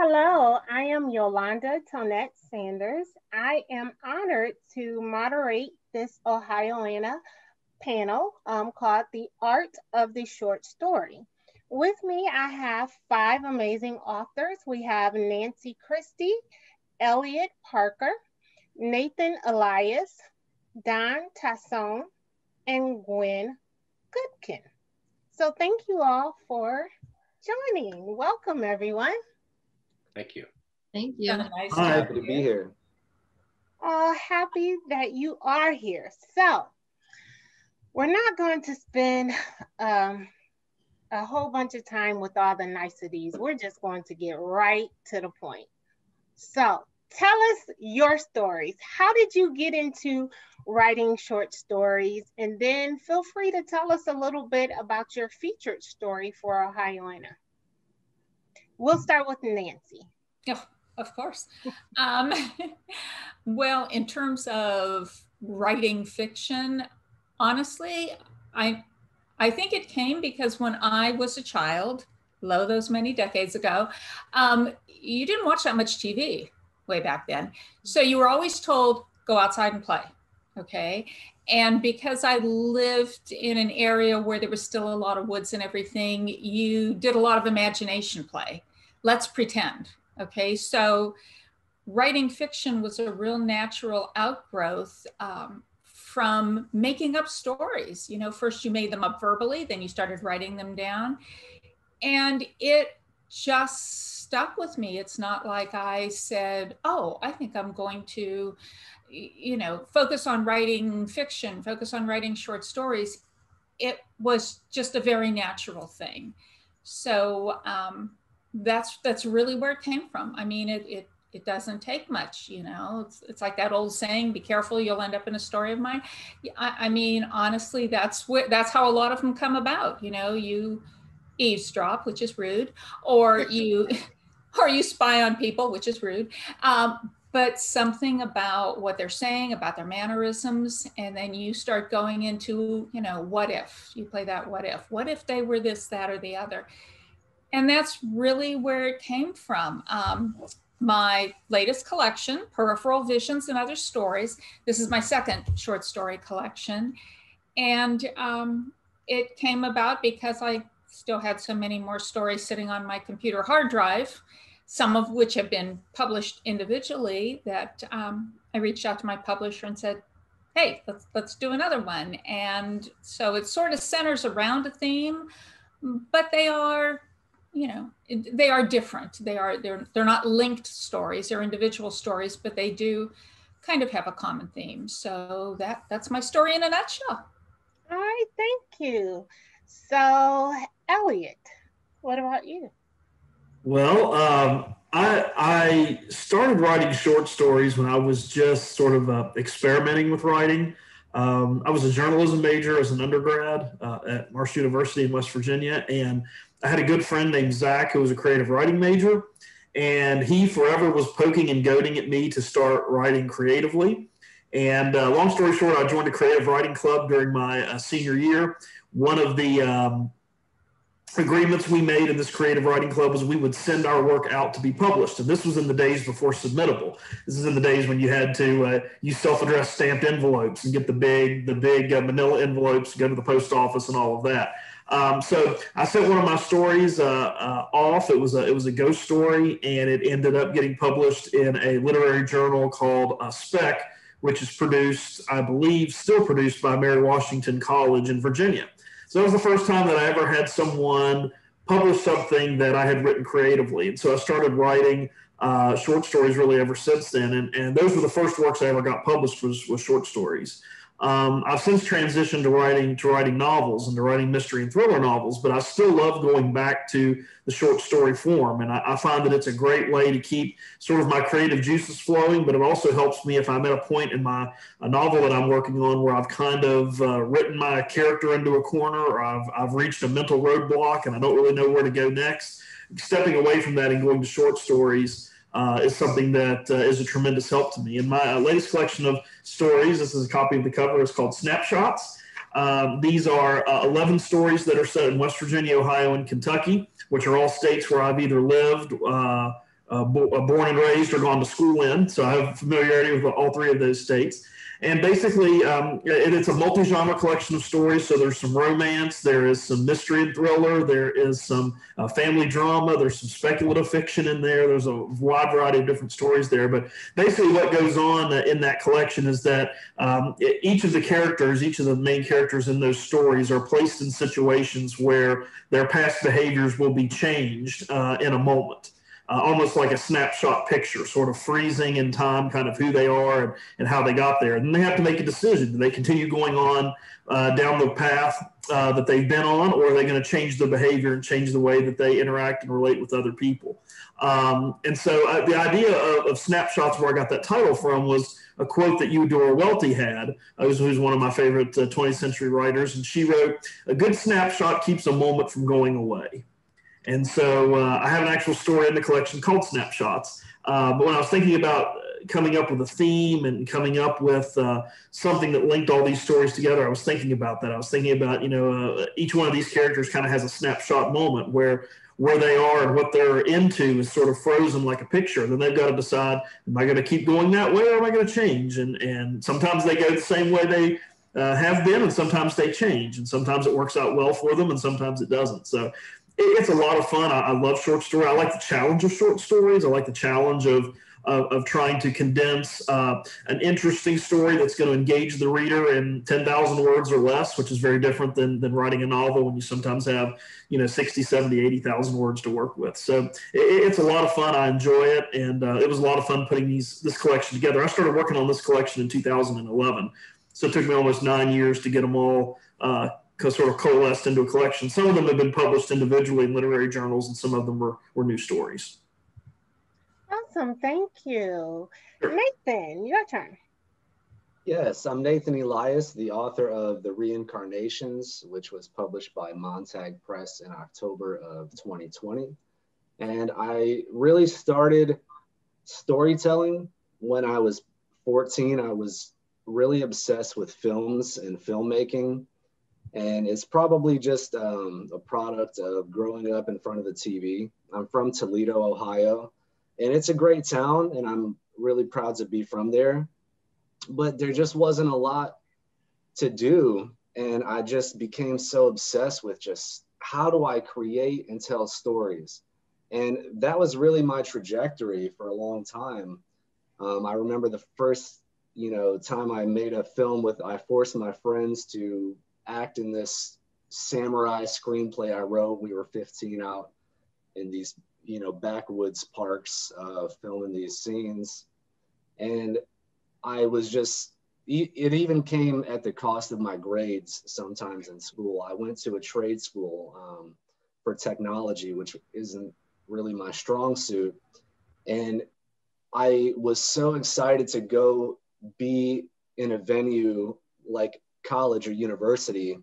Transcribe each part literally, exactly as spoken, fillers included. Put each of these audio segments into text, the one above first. Hello, I am Yolanda Tonette Sanders. I am honored to moderate this Ohioana panel um, called The Art of the Short Story. With me, I have five amazing authors. We have Nancy Christie, Elliot Parker, Nathan Elias, Don Tassone, and Gwen Goodkin. So thank you all for joining. Welcome, everyone. Thank you. Thank you. So nice I'm happy to be here. Oh, happy that you are here. So we're not going to spend um, a whole bunch of time with all the niceties. We're just going to get right to the point. So tell us your stories. How did you get into writing short stories? And then feel free to tell us a little bit about your featured story for Ohioana. We'll start with Nancy. Oh, of course. um, well, in terms of writing fiction, honestly, I, I think it came because when I was a child, lo those many decades ago, um, you didn't watch that much T V way back then. So you were always told, go outside and play, okay? And because I lived in an area where there was still a lot of woods and everything, you did a lot of imagination play. Let's pretend, okay? So writing fiction was a real natural outgrowth um, from making up stories. You know, first you made them up verbally, then you started writing them down. And it just stuck with me. It's not like I said, oh, I think I'm going to, you know, focus on writing fiction, focus on writing short stories. It was just a very natural thing. So um, that's that's really where it came from. I mean, it it it doesn't take much, you know. It's, it's like that old saying, be careful, you'll end up in a story of mine. I, I mean, honestly, that's where, that's how a lot of them come about. You know, you eavesdrop, which is rude, or you, or you spy on people, which is rude. Um, But something about what they're saying, about their mannerisms, and then you start going into, you know, what if? You play that what if? What if they were this, that, or the other? And that's really where it came from. Um, my latest collection, Peripheral Visions and Other Stories, this is my second short story collection. And um, it came about because I still had so many more stories sitting on my computer hard drive, some of which have been published individually, that um, I reached out to my publisher and said, hey, let's, let's do another one. And so it sort of centers around a theme, but they are, you know, they are different. They are, they're, they're not linked stories, they're individual stories, but they do kind of have a common theme. So that, that's my story in a nutshell. All right, thank you. So Elliot, what about you? Well, um, I, I started writing short stories when I was just sort of uh, experimenting with writing. Um, I was a journalism major as an undergrad uh, at Marshall University in West Virginia, and I had a good friend named Zach who was a creative writing major, and he forever was poking and goading at me to start writing creatively. And uh, long story short, I joined a creative writing club during my uh, senior year. One of the um, agreements we made in this creative writing club was we would send our work out to be published. And this was in the days before Submittable. This is in the days when you had to uh, use self-addressed stamped envelopes and get the big, the big uh, manila envelopes, go to the post office and all of that. Um, so I sent one of my stories uh, uh, off. It was, a, it was a ghost story, and it ended up getting published in a literary journal called uh, Spec, which is produced, I believe, still produced by Mary Washington College in Virginia. So that was the first time that I ever had someone publish something that I had written creatively. And so I started writing uh, short stories really ever since then. And, and those were the first works I ever got published was, was short stories. Um, I've since transitioned to writing, to writing novels and to writing mystery and thriller novels, but I still love going back to the short story form. And I, I find that it's a great way to keep sort of my creative juices flowing, but it also helps me if I'm at a point in my a novel that I'm working on where I've kind of uh, written my character into a corner, or I've, I've reached a mental roadblock and I don't really know where to go next. Stepping away from that and going to short stories Uh, is something that uh, is a tremendous help to me. In my uh, latest collection of stories, this is a copy of the cover, it's called Snapshots. Um, these are uh, eleven stories that are set in West Virginia, Ohio, and Kentucky, which are all states where I've either lived uh, uh, bo- born and raised or gone to school in. So I have familiarity with all three of those states. And basically, um, it, it's a multi-genre collection of stories. So there's some romance, there is some mystery and thriller, there is some uh, family drama, there's some speculative fiction in there. There's a wide variety of different stories there. But basically what goes on in that collection is that um, it, each of the characters, each of the main characters in those stories are placed in situations where their past behaviors will be changed uh, in a moment. Uh, almost like a snapshot picture, sort of freezing in time, kind of who they are and, and how they got there. And they have to make a decision. Do they continue going on uh, down the path uh, that they've been on, or are they going to change their behavior and change the way that they interact and relate with other people? Um, and so uh, the idea of, of Snapshots, where I got that title from, was a quote that Eudora Welty had, who's, who's one of my favorite uh, twentieth century writers. And she wrote, "A good snapshot keeps a moment from going away." And so uh, I have an actual story in the collection called Snapshots. Uh, but when I was thinking about coming up with a theme and coming up with uh, something that linked all these stories together, I was thinking about that. I was thinking about, you know, uh, each one of these characters kind of has a snapshot moment where where they are and what they're into is sort of frozen like a picture. Then they've got to decide, am I going to keep going that way or am I going to change? And, and sometimes they go the same way they uh, have been, and sometimes they change. And sometimes it works out well for them and sometimes it doesn't. So it's a lot of fun. I, I love short story. I like the challenge of short stories. I like the challenge of of, of trying to condense uh, an interesting story that's going to engage the reader in ten thousand words or less, which is very different than, than writing a novel when you sometimes have, you know, sixty, seventy, eighty thousand words to work with. So it, it's a lot of fun. I enjoy it. And uh, it was a lot of fun putting these this collection together. I started working on this collection in two thousand eleven. So it took me almost nine years to get them all uh, sort of coalesced into a collection. Some of them have been published individually in literary journals, and some of them were, were new stories. Awesome, thank you. Sure. Nathan, your turn. Yes, I'm Nathan Elias, the author of The Reincarnations, which was published by Montag Press in October of twenty twenty. And I really started storytelling when I was fourteen. I was really obsessed with films and filmmaking. And it's probably just um, a product of growing up in front of the T V. I'm from Toledo, Ohio, and it's a great town, and I'm really proud to be from there. But there just wasn't a lot to do, and I just became so obsessed with just how do I create and tell stories? And that was really my trajectory for a long time. Um, I remember the first, you know, time I made a film with, I forced my friends to act in this samurai screenplay I wrote. We were fifteen out in these, you know, backwoods parks uh, filming these scenes. And I was just, it even came at the cost of my grades sometimes in school. I went to a trade school um, for technology, which isn't really my strong suit. And I was so excited to go be in a venue like college or university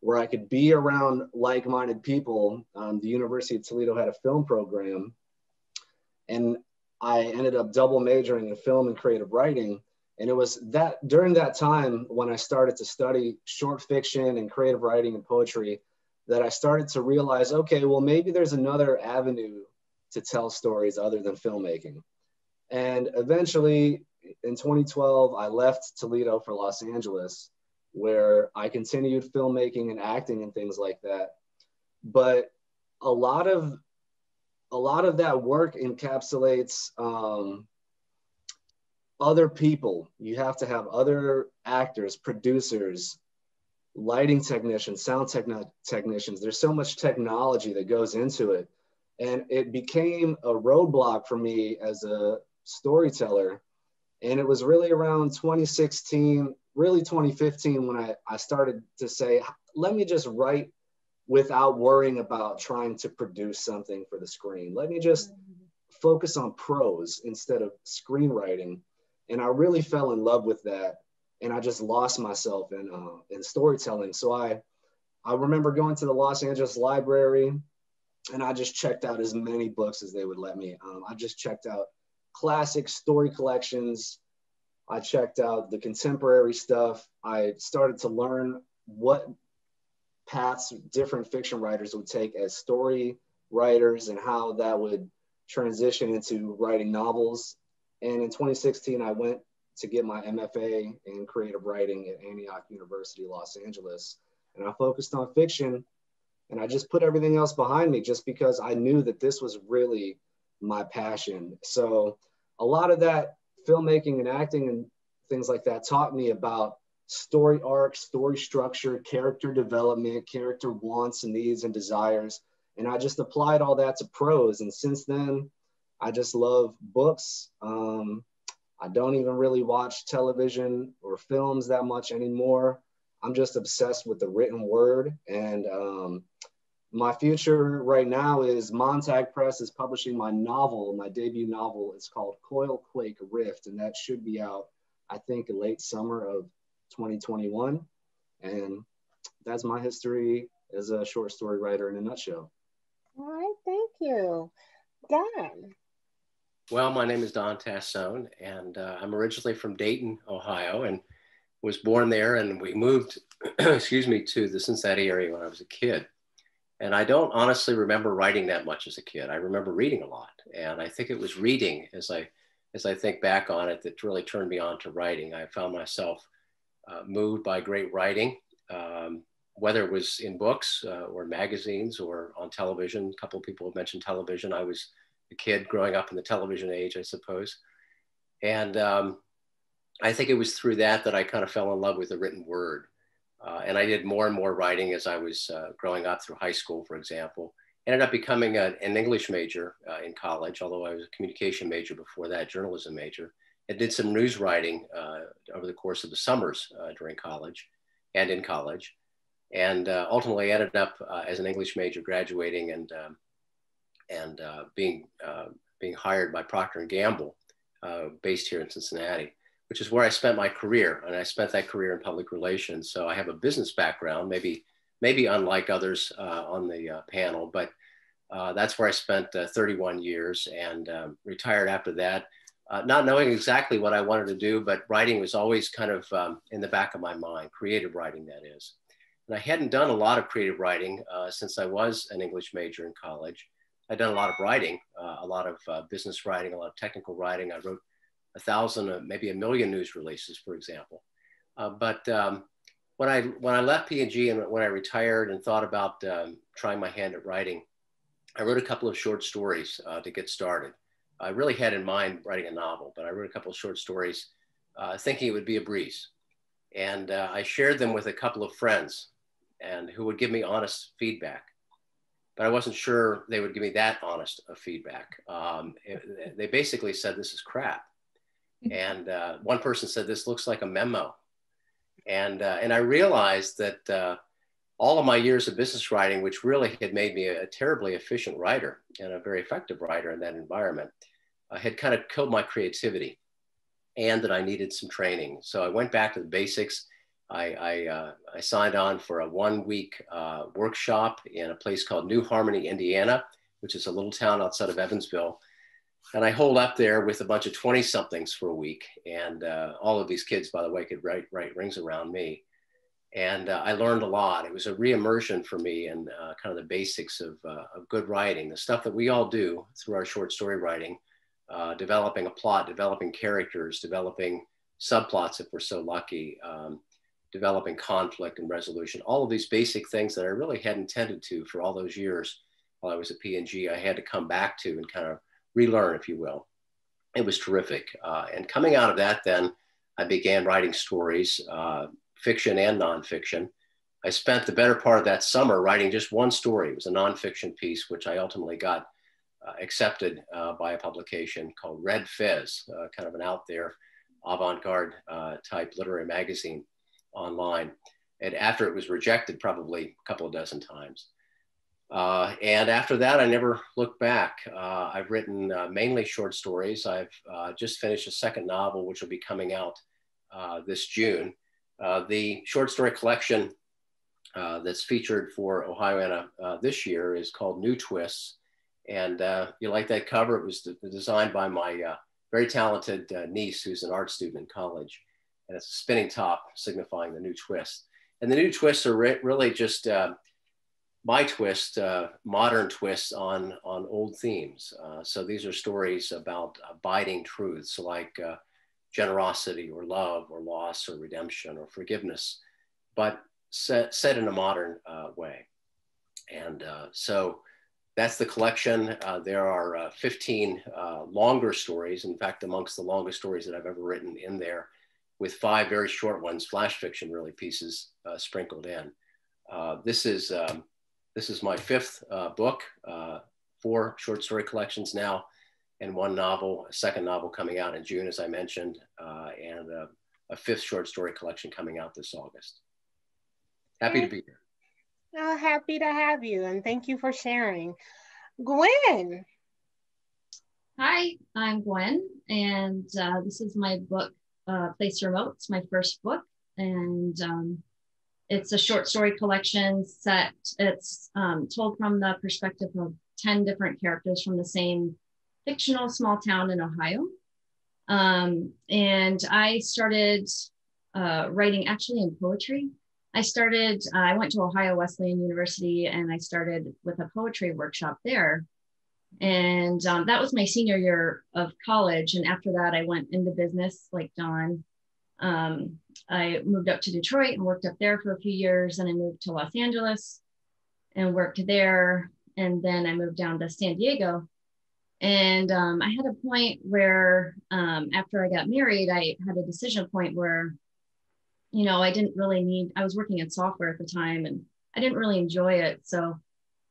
where I could be around like-minded people. Um, the University of Toledo had a film program, and I ended up double majoring in film and creative writing. And it was that during that time when I started to study short fiction and creative writing and poetry that I started to realize, okay, well, maybe there's another avenue to tell stories other than filmmaking. And eventually in twenty twelve, I left Toledo for Los Angeles, where I continued filmmaking and acting and things like that. But a lot of, a lot of that work encapsulates um, other people. You have to have other actors, producers, lighting technicians, sound techn- technicians. There's so much technology that goes into it. And it became a roadblock for me as a storyteller. And it was really around twenty sixteen, really twenty fifteen, when I, I started to say, let me just write without worrying about trying to produce something for the screen. Let me just focus on prose instead of screenwriting. And I really fell in love with that. And I just lost myself in, uh, in storytelling. So I, I remember going to the Los Angeles library, and I just checked out as many books as they would let me. Um, I just checked out classic story collections. I checked out the contemporary stuff. I started to learn what paths different fiction writers would take as story writers and how that would transition into writing novels. And in twenty sixteen, I went to get my M F A in creative writing at Antioch University, Los Angeles. And I focused on fiction, and I just put everything else behind me just because I knew that this was really my passion. So a lot of that filmmaking and acting and things like that taught me about story arcs, story structure, character development, character wants and needs and desires. And I just applied all that to prose. And since then, I just love books. Um, I don't even really watch television or films that much anymore. I'm just obsessed with the written word. And um, my future right now is Montag Press is publishing my novel, my debut novel. It's called Coil Quake Rift, and that should be out, I think, late summer of twenty twenty-one. And that's my history as a short story writer in a nutshell. All right, thank you. Don. Well, my name is Don Tassone, and uh, I'm originally from Dayton, Ohio, and was born there, and we moved, excuse me, to the Cincinnati area when I was a kid. And I don't honestly remember writing that much as a kid. I remember reading a lot. And I think it was reading, as I, as I think back on it, that really turned me on to writing. I found myself uh, moved by great writing, um, whether it was in books uh, or magazines or on television. A couple of people have mentioned television. I was a kid growing up in the television age, I suppose. And um, I think it was through that that I kind of fell in love with the written word. Uh, and I did more and more writing as I was uh, growing up through high school, for example. Ended up becoming a, an English major uh, in college, although I was a communication major before that, journalism major. I did some news writing uh, over the course of the summers uh, during college and in college. And uh, ultimately ended up uh, as an English major, graduating and, um, and uh, being, uh, being hired by Procter and Gamble, uh, based here in Cincinnati, which is where I spent my career. And I spent that career in public relations. So I have a business background, maybe maybe unlike others uh, on the uh, panel, but uh, that's where I spent uh, thirty-one years and um, retired after that, uh, not knowing exactly what I wanted to do, but writing was always kind of um, in the back of my mind, creative writing, that is. And I hadn't done a lot of creative writing uh, since I was an English major in college. I'd done a lot of writing, uh, a lot of uh, business writing, a lot of technical writing. I wrote a thousand, uh, maybe a million news releases, for example. Uh, but um, when I when I left P and G and when I retired and thought about um, trying my hand at writing, I wrote a couple of short stories uh, to get started. I really had in mind writing a novel, but I wrote a couple of short stories uh, thinking it would be a breeze. And uh, I shared them with a couple of friends and who would give me honest feedback. But I wasn't sure they would give me that honest of feedback. Um, it, they basically said, this is crap. And uh, one person said, this looks like a memo. And, uh, and I realized that uh, all of my years of business writing, which really had made me a, a terribly efficient writer and a very effective writer in that environment, uh, had kind of killed my creativity and that I needed some training. So I went back to the basics. I, I, uh, I signed on for a one week uh, workshop in a place called New Harmony, Indiana, which is a little town outside of Evansville. And I holed up there with a bunch of twenty somethings for a week. And uh, all of these kids, by the way, could write, write rings around me. And uh, I learned a lot. It was a re-immersion for me and uh, kind of the basics of, uh, of good writing, the stuff that we all do through our short story writing, uh, developing a plot, developing characters, developing subplots if we're so lucky, um, developing conflict and resolution, all of these basic things that I really hadn't tended to for all those years while I was at P and G, I had to come back to and kind of relearn, if you will. It was terrific. Uh, and coming out of that, then I began writing stories, uh, fiction and nonfiction. I spent the better part of that summer writing just one story. It was a nonfiction piece, which I ultimately got uh, accepted uh, by a publication called Red Fez, uh, kind of an out there avant-garde uh, type literary magazine online. And after it was rejected, probably a couple of dozen times. Uh, and after that, I never looked back. Uh, I've written uh, mainly short stories. I've uh, just finished a second novel, which will be coming out uh, this June. Uh, the short story collection uh, that's featured for Ohioana uh, this year is called New Twists. And uh, you like that cover? It was designed by my uh, very talented uh, niece, who's an art student in college. And it's a spinning top signifying the new twist. And the new twists are re really just uh, my twist, uh, modern twists on, on old themes. Uh, so these are stories about abiding truths like uh, generosity or love or loss or redemption or forgiveness, but set, set in a modern uh, way. And uh, so that's the collection. Uh, there are uh, fifteen uh, longer stories, in fact, amongst the longest stories that I've ever written in there, with five very short ones, flash fiction really pieces uh, sprinkled in. Uh, this is um, this is my fifth uh, book, uh, four short story collections now, and one novel, a second novel coming out in June, as I mentioned, uh, and uh, a fifth short story collection coming out this August. Happy to be here. Oh, happy to have you, and thank you for sharing. Gwen. Hi, I'm Gwen, and uh, this is my book, Uh, Place Remote. It's my first book, and um, it's a short story collection set. It's um, told from the perspective of ten different characters from the same fictional small town in Ohio. Um, and I started uh, writing actually in poetry. I started, uh, I went to Ohio Wesleyan University, and I started with a poetry workshop there. And um, that was my senior year of college. And after that, I went into business like Don. Um, I moved up to Detroit and worked up there for a few years. And I moved to Los Angeles and worked there. And then I moved down to San Diego. And um, I had a point where um, after I got married, I had a decision point where, you know, I didn't really need, I was working in software at the time and I didn't really enjoy it. So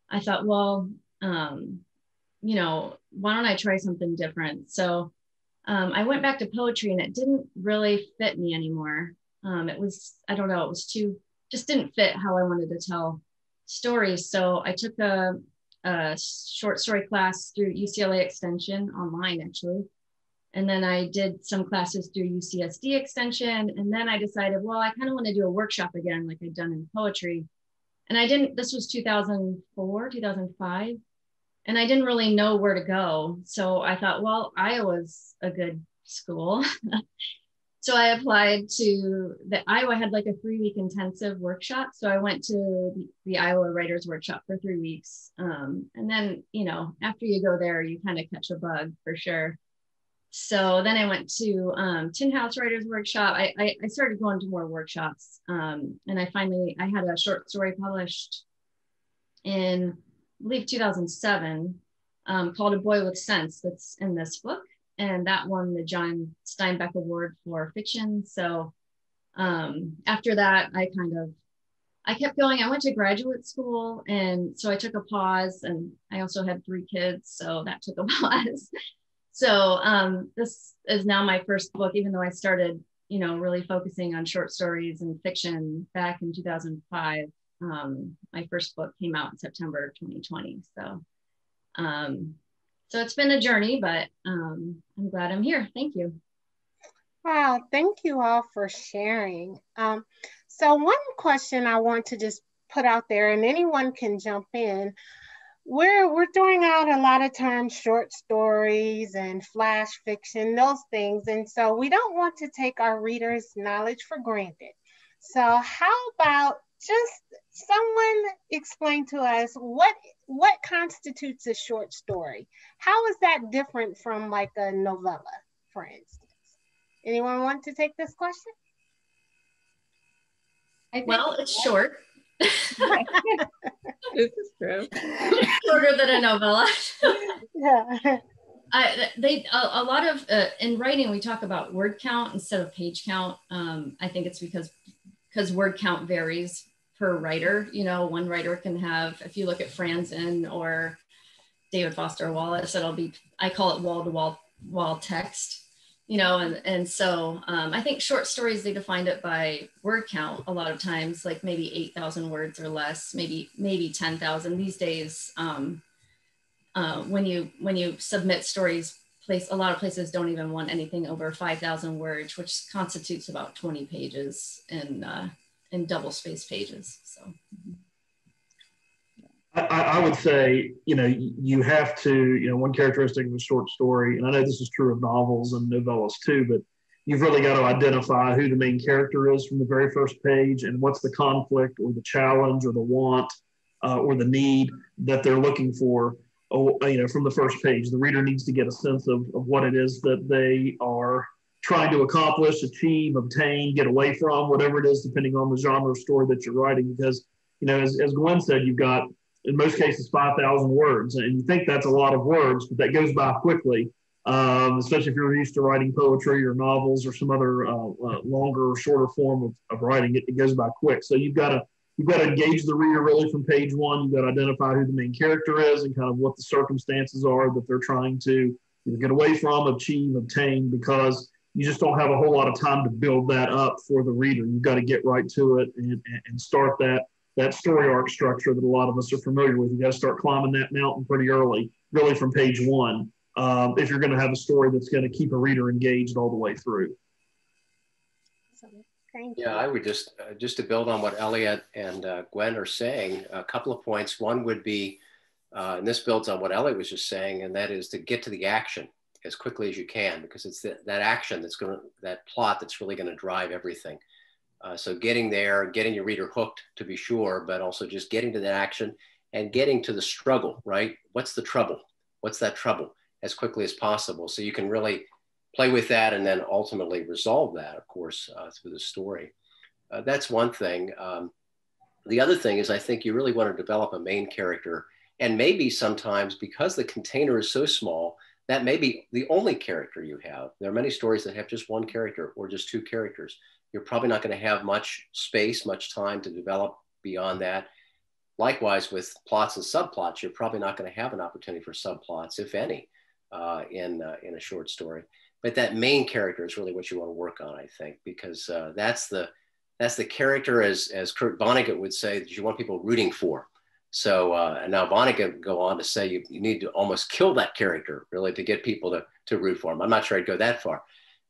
I thought, well, um, you know, why don't I try something different? So um, I went back to poetry, and it didn't really fit me anymore. Um, it was, I don't know, it was too, just didn't fit how I wanted to tell stories. So I took a, a short story class through U C L A Extension online, actually. And then I did some classes through U C S D Extension. And then I decided, well, I kind of want to do a workshop again, like I'd done in poetry. And I didn't, this was two thousand four, two thousand five. And I didn't really know where to go. So I thought, well, Iowa's a good school. So I applied to the Iowa, had like a three week intensive workshop. So I went to the, the Iowa Writers Workshop for three weeks. Um, and then, you know, after you go there, you kind of catch a bug for sure. So then I went to um, Tin House Writers Workshop. I, I, I started going to more workshops. Um, and I finally, I had a short story published in, I believe two thousand seven, um, called A Boy With Sense, that's in this book. And that won the John Steinbeck Award for fiction. So um, after that, I kind of, I kept going. I went to graduate school. And so I took a pause, and I also had three kids. So that took a pause. So um, this is now my first book, even though I started, you know, really focusing on short stories and fiction back in two thousand five. Um, my first book came out in September of twenty twenty. So, um, so it's been a journey, but um, I'm glad I'm here. Thank you. Wow, thank you all for sharing. Um, so one question I want to just put out there, and anyone can jump in. We're, we're throwing out a lot of terms, short stories and flash fiction, those things. And so we don't want to take our readers' knowledge for granted. So how about just someone explain to us what what constitutes a short story? How is that different from like a novella, for instance? Anyone want to take this question? I think well, it's yeah. short. This is true. Shorter than a novella. Yeah. I, they a, a lot of uh, in writing we talk about word count instead of page count. Um, I think it's because because word count varies per writer. You know, one writer can have, if you look at Franzen or David Foster Wallace, it'll be, I call it wall-to-wall wall text, you know, and, and so um, I think short stories, they defined it by word count a lot of times, like maybe eight thousand words or less, maybe maybe ten thousand. These days, um, uh, when you when you submit stories, place, a lot of places don't even want anything over five thousand words, which constitutes about twenty pages in, uh, in double space pages. So I, I would say, you know, you have to, you know, one characteristic of a short story, and I know this is true of novels and novellas too, but you've really got to identify who the main character is from the very first page and what's the conflict or the challenge or the want uh, or the need that they're looking for, you know, from the first page. The reader needs to get a sense of, of what it is that they are trying to accomplish, achieve, obtain, get away from, whatever it is, depending on the genre of story that you're writing. Because, you know, as, as Gwen said, you've got, in most cases, five thousand words. And you think that's a lot of words, but that goes by quickly, um, especially if you're used to writing poetry or novels or some other uh, uh, longer or shorter form of, of writing. It, it goes by quick. So you've got to You've got to engage the reader really from page one. You've got to identify who the main character is and kind of what the circumstances are that they're trying to either get away from, achieve, obtain, because you just don't have a whole lot of time to build that up for the reader. You've got to get right to it and, and start that, that story arc structure that a lot of us are familiar with. You've got to start climbing that mountain pretty early, really from page one, um, if you're going to have a story that's going to keep a reader engaged all the way through. Yeah, I would just, uh, just to build on what Elliot and uh, Gwen are saying, a couple of points. One would be, uh, and this builds on what Elliot was just saying, and that is to get to the action as quickly as you can, because it's th that action that's going to, that plot that's really going to drive everything. Uh, so getting there, getting your reader hooked to be sure, but also just getting to that action and getting to the struggle, right? What's the trouble? What's that trouble? As quickly as possible. So you can really play with that and then ultimately resolve that, of course, uh, through the story. Uh, that's one thing. Um, the other thing is I think you really want to develop a main character, and maybe sometimes because the container is so small, that may be the only character you have. There are many stories that have just one character or just two characters. You're probably not going to have much space, much time to develop beyond that. Likewise with plots and subplots, you're probably not going to have an opportunity for subplots, if any, uh, in, uh, in a short story. But that main character is really what you want to work on, I think, because uh, that's the that's the character, as as Kurt Vonnegut would say, that you want people rooting for. So uh, and now Vonnegut would go on to say you, you need to almost kill that character, really, to get people to to root for him. I'm not sure I'd go that far,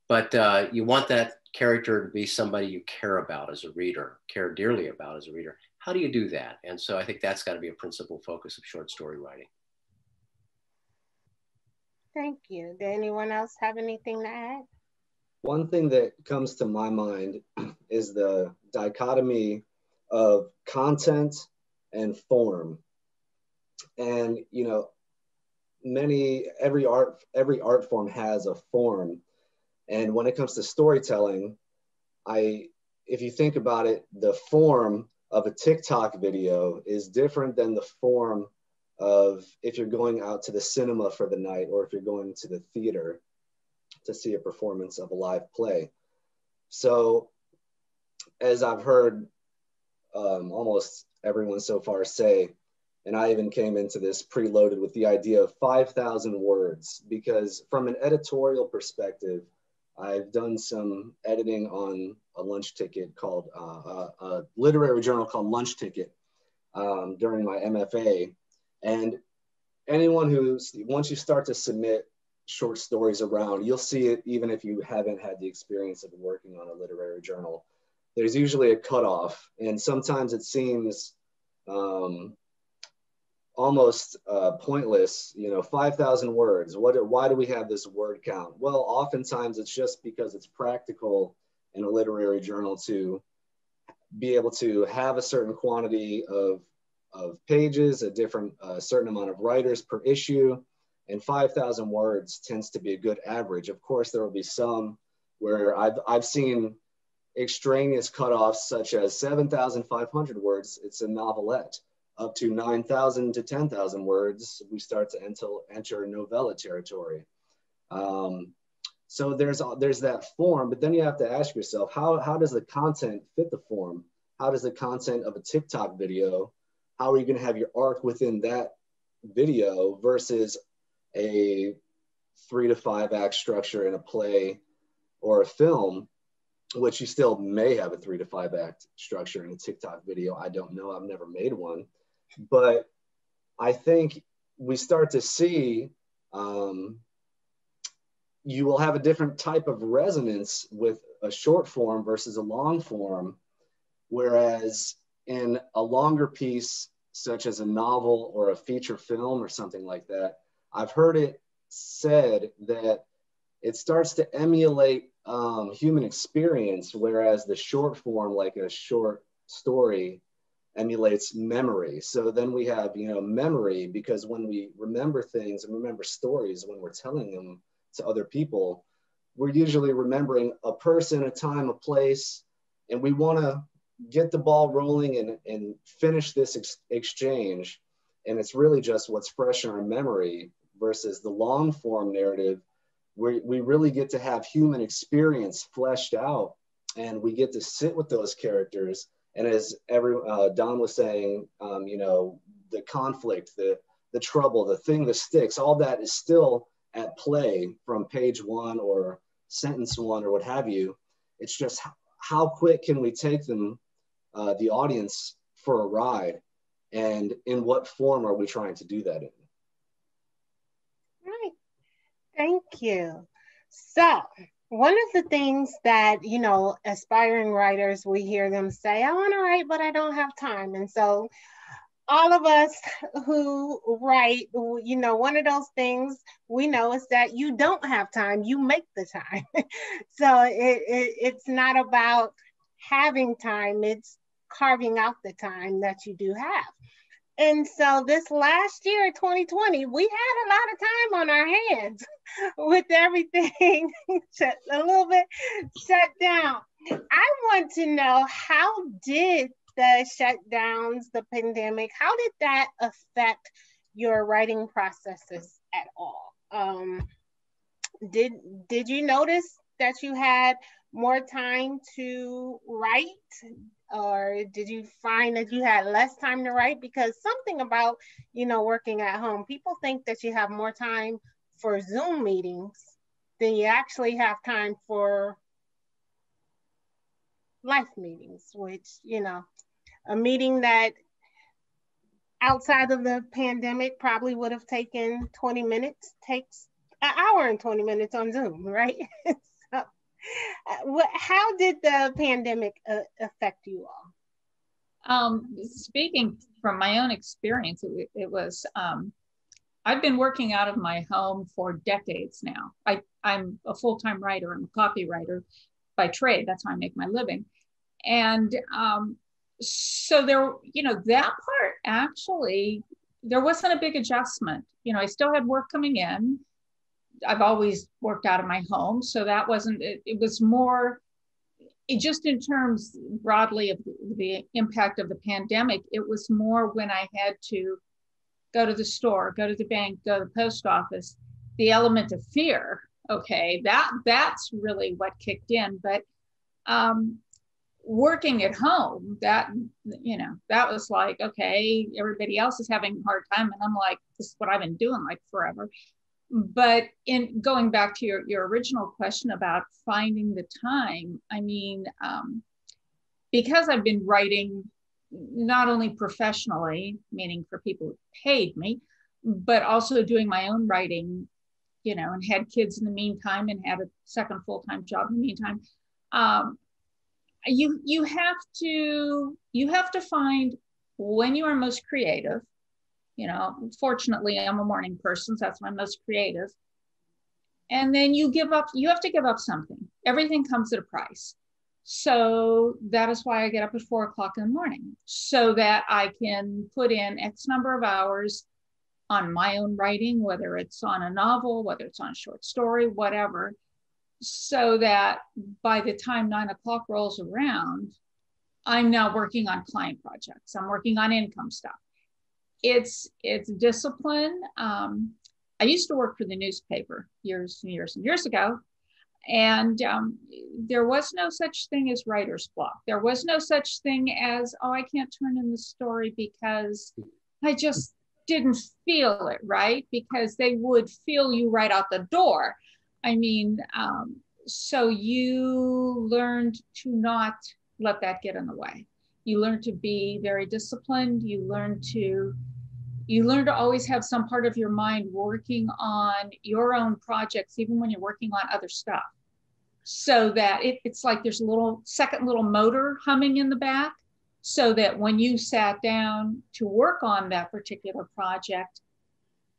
but uh, you want that character to be somebody you care about as a reader, care dearly about as a reader. How do you do that? And so I think that's got to be a principal focus of short story writing. Thank you. Did anyone else have anything to add? One thing that comes to my mind is the dichotomy of content and form. And, you know, many, every art, every art form has a form. And when it comes to storytelling, I, if you think about it, the form of a TikTok video is different than the form of if you're going out to the cinema for the night, or if you're going to the theater to see a performance of a live play. So as I've heard um, almost everyone so far say, and I even came into this preloaded with the idea of five thousand words, because from an editorial perspective, I've done some editing on a lunch ticket called, uh, a, a literary journal called Lunch Ticket um, during my M F A. And anyone who's, once you start to submit short stories around, you'll see it even if you haven't had the experience of working on a literary journal. There's usually a cutoff, and sometimes it seems um, almost uh, pointless, you know, five thousand words. What, why do we have this word count? Well, oftentimes it's just because it's practical in a literary journal to be able to have a certain quantity of of pages, a different, uh, certain amount of writers per issue, and five thousand words tends to be a good average. Of course, there will be some where I've, I've seen extraneous cutoffs such as seven thousand five hundred words, it's a novelette, up to nine thousand to ten thousand words, we start to enter, enter novella territory. Um, so there's, there's that form, but then you have to ask yourself, how, how does the content fit the form? How does the content of a TikTok video, how are you going to have your arc within that video versus a three to five act structure in a play or a film, which you still may have a three to five act structure in a TikTok video. I don't know. I've never made one, but I think we start to see um, you will have a different type of resonance with a short form versus a long form, whereas in a longer piece, such as a novel or a feature film or something like that, I've heard it said that it starts to emulate um, human experience, whereas the short form, like a short story, emulates memory. So then we have, you know, memory, because when we remember things and remember stories, when we're telling them to other people, we're usually remembering a person, a time, a place, and we want to get the ball rolling and, and finish this ex exchange. And it's really just what's fresh in our memory versus the long form narrative, where we really get to have human experience fleshed out, and we get to sit with those characters. And as every, uh, Don was saying, um, you know, the conflict, the, the trouble, the thing that sticks, all that is still at play from page one or sentence one or what have you. It's just how quick can we take them, uh, the audience, for a ride, and in what form are we trying to do that in? Right. Thank you. So, one of the things that, you know, aspiring writers, we hear them say, I want to write, but I don't have time. And so all of us who write, you know, one of those things we know is that you don't have time, you make the time. So it, it, it's not about having time, it's carving out the time that you do have. And so this last year, twenty twenty, we had a lot of time on our hands with everything a little bit shut down. I want to know, how did the shutdowns, the pandemic, how did that affect your writing processes at all? Um, did, did you notice that you had more time to write? Or did you find that you had less time to write? Because something about, you know, working at home, people think that you have more time for Zoom meetings than you actually have time for life meetings, which, you know, a meeting that outside of the pandemic probably would have taken twenty minutes takes an hour and twenty minutes on Zoom, right? How did the pandemic uh, affect you all? Um, speaking from my own experience, it, it was, um, I've been working out of my home for decades now. I, I'm a full-time writer, I'm a copywriter by trade, that's how I make my living. And um, so there, you know, that part actually, there wasn't a big adjustment. You know, I still had work coming in. I've always worked out of my home. So that wasn't, it, it was more, it just in terms broadly of the, the impact of the pandemic, it was more when I had to go to the store, go to the bank, go to the post office, the element of fear. Okay, that, that's really what kicked in. But um, working at home, that, you know, that was like, okay, everybody else is having a hard time. And I'm like, this is what I've been doing like forever. But in going back to your, your original question about finding the time, I mean, um, because I've been writing not only professionally, meaning for people who paid me, but also doing my own writing, you know, and had kids in the meantime and had a second full-time job in the meantime, um, you, you have to, you have to find when you are most creative. You know, fortunately, I'm a morning person, so that's my most creative. And then you give up, you have to give up something. Everything comes at a price. So that is why I get up at four o'clock in the morning, so that I can put in X number of hours on my own writing, whether it's on a novel, whether it's on a short story, whatever, so that by the time nine o'clock rolls around, I'm now working on client projects. I'm working on income stuff. It's, it's discipline. Um, I used to work for the newspaper years and years and years ago. And um, there was no such thing as writer's block. There was no such thing as, oh, I can't turn in the story because I just didn't feel it, right? Because they would feel you right out the door. I mean, um, so you learned to not let that get in the way. You learn to be very disciplined. You learn to, you learn to always have some part of your mind working on your own projects, even when you're working on other stuff. So that it, it's like there's a little second little motor humming in the back, so that when you sat down to work on that particular project,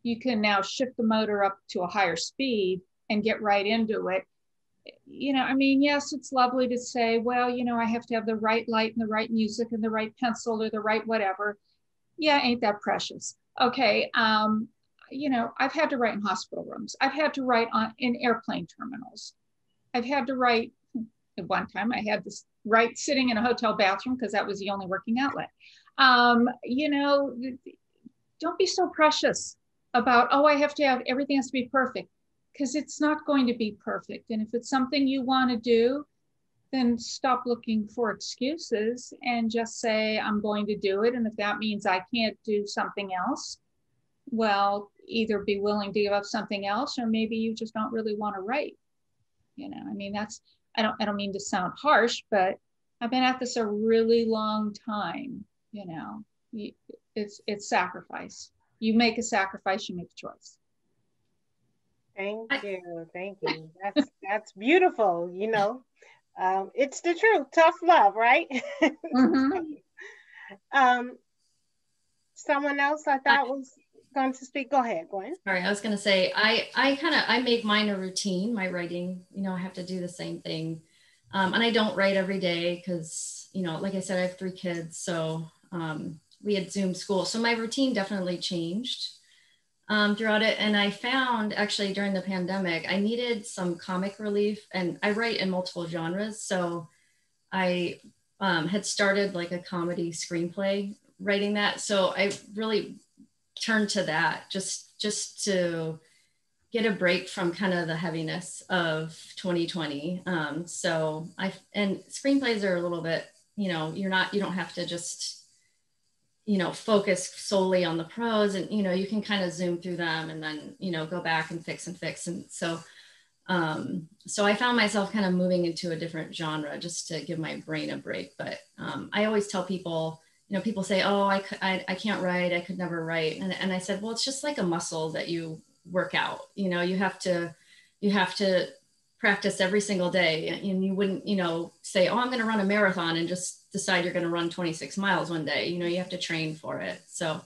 you can now shift the motor up to a higher speed and get right into it. you know, I mean, yes, it's lovely to say, well, you know, I have to have the right light and the right music and the right pencil or the right whatever. Yeah, ain't that precious. Okay, um, you know, I've had to write in hospital rooms. I've had to write on in airplane terminals. I've had to write, at one time I had to write sitting in a hotel bathroom because that was the only working outlet. Um, you know, don't be so precious about, oh, I have to have, everything has to be perfect, because it's not going to be perfect. And if it's something you want to do, then stop looking for excuses and just say, I'm going to do it. And if that means I can't do something else, well, either be willing to give up something else, or maybe you just don't really want to write. You know, I mean, that's, I don't, I don't mean to sound harsh, but I've been at this a really long time. You know, you, it's, it's sacrifice. You make a sacrifice, you make a choice. Thank you. Thank you. That's, that's beautiful. You know, um, it's the truth. Tough love, right? Mm-hmm. um, someone else I thought was going to speak. Go ahead, Gwen. Sorry, I was going to say, I, I kind of, I make mine a routine, my writing, you know, I have to do the same thing. Um, and I don't write every day because, you know, like I said, I have three kids. So um, we had Zoom school. So my routine definitely changed Um, throughout it. And I found actually during the pandemic, I needed some comic relief, and I write in multiple genres. So I um, had started like a comedy screenplay writing that. So I really turned to that just, just to get a break from kind of the heaviness of twenty twenty. Um, so I, and screenplays are a little bit, you know, you're not, you don't have to just you know, focus solely on the prose, and, you know, you can kind of zoom through them and then, you know, go back and fix and fix. And so, um, so I found myself kind of moving into a different genre just to give my brain a break. But um, I always tell people, you know, people say, oh, I, I, I can't write, I could never write. And, and I said, well, it's just like a muscle that you work out, you know, you have to, you have to practice every single day. And you wouldn't, you know, say, oh, I'm going to run a marathon and just decide you're going to run twenty-six miles one day. You know, you have to train for it. So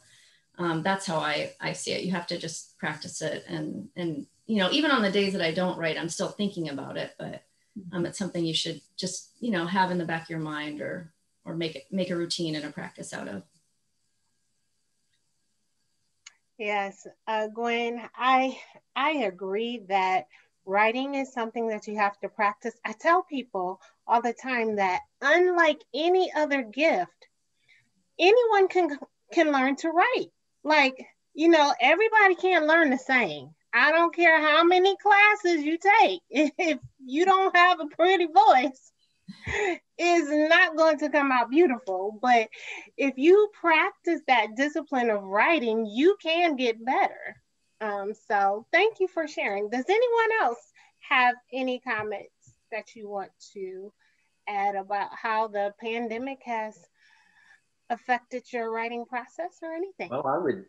um, that's how I, I see it. You have to just practice it. And, and, you know, even on the days that I don't write, I'm still thinking about it, but um, it's something you should just, you know, have in the back of your mind, or, or make it, make a routine and a practice out of. Yes. Uh, Gwen, I, I agree that writing is something that you have to practice. I tell people all the time that unlike any other gift, anyone can can learn to write. Like, you know, everybody can't learn the same. I don't care how many classes you take. If you don't have a pretty voice, it's not going to come out beautiful. But if you practice that discipline of writing, you can get better. Um, so thank you for sharing. Does anyone else have any comments that you want to add about how the pandemic has affected your writing process or anything? Well, I would,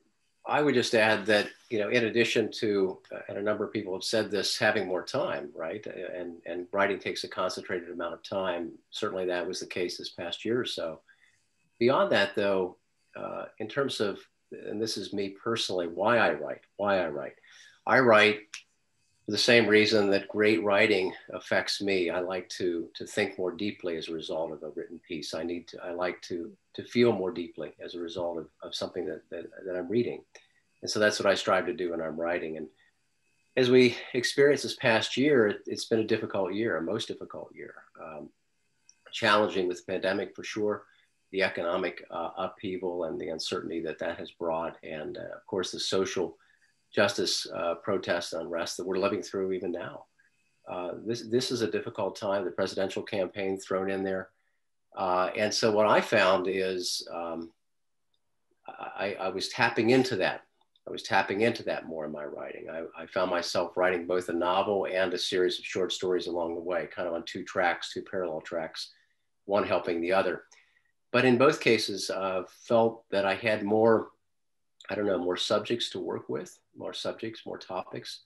I would just add that, you know, in addition to, and a number of people have said this, having more time, right? And, and writing takes a concentrated amount of time. Certainly that was the case this past year or so. Beyond that though, uh, in terms of, and this is me personally, why I write, why I write. I write for the same reason that great writing affects me. I like to, to think more deeply as a result of a written piece. I need to, I like to, to feel more deeply as a result of, of something that, that, that I'm reading. And so that's what I strive to do when I'm writing. And as we experienced this past year, it, it's been a difficult year, a most difficult year. Um, challenging with the pandemic for sure, the economic uh, upheaval and the uncertainty that that has brought. And uh, of course, the social justice uh, protests and unrest that we're living through even now. Uh, this, this is a difficult time, the presidential campaign thrown in there. Uh, and so what I found is um, I, I was tapping into that. I was tapping into that more in my writing. I, I found myself writing both a novel and a series of short stories along the way, kind of on two tracks, two parallel tracks, one helping the other. But in both cases, uh, felt that I had more, I don't know, more subjects to work with, more subjects, more topics,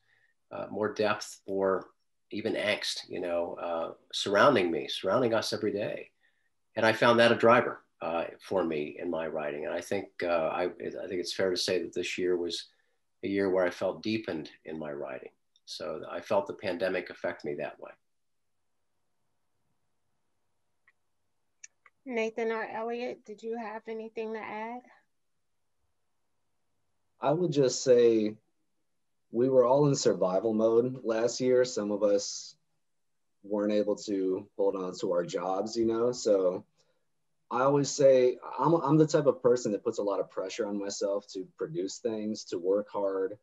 uh, more depth, or even angst, you know, uh, surrounding me, surrounding us every day. And I found that a driver uh, for me in my writing. And I think, uh, I, I think it's fair to say that this year was a year where I felt deepened in my writing. So I felt the pandemic affect me that way. Nathan or Elliot, did you have anything to add? I would just say we were all in survival mode last year. Some of us weren't able to hold on to our jobs, you know? So I always say I'm, I'm the type of person that puts a lot of pressure on myself to produce things, to work hard.